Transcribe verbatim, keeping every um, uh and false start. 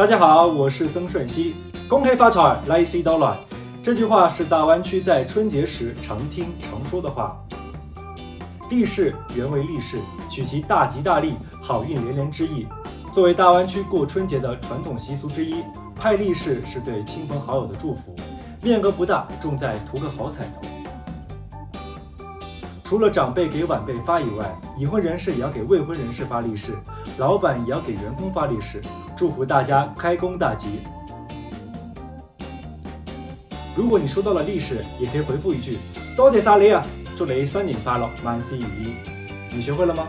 大家好，我是曾舜晞。恭喜发财，来西到来。这句话是大湾区在春节时常听常说的话。利是原为利市，取其大吉大利、好运连连之意。作为大湾区过春节的传统习俗之一，派利是是对亲朋好友的祝福，面额不大，重在图个好彩头。 除了长辈给晚辈发以外，已婚人士也要给未婚人士发利是，老板也要给员工发利是，祝福大家开工大吉。如果你收到了利是，也可以回复一句“多谢晒你啊，祝你新年快乐，万事如意”。你学会了吗？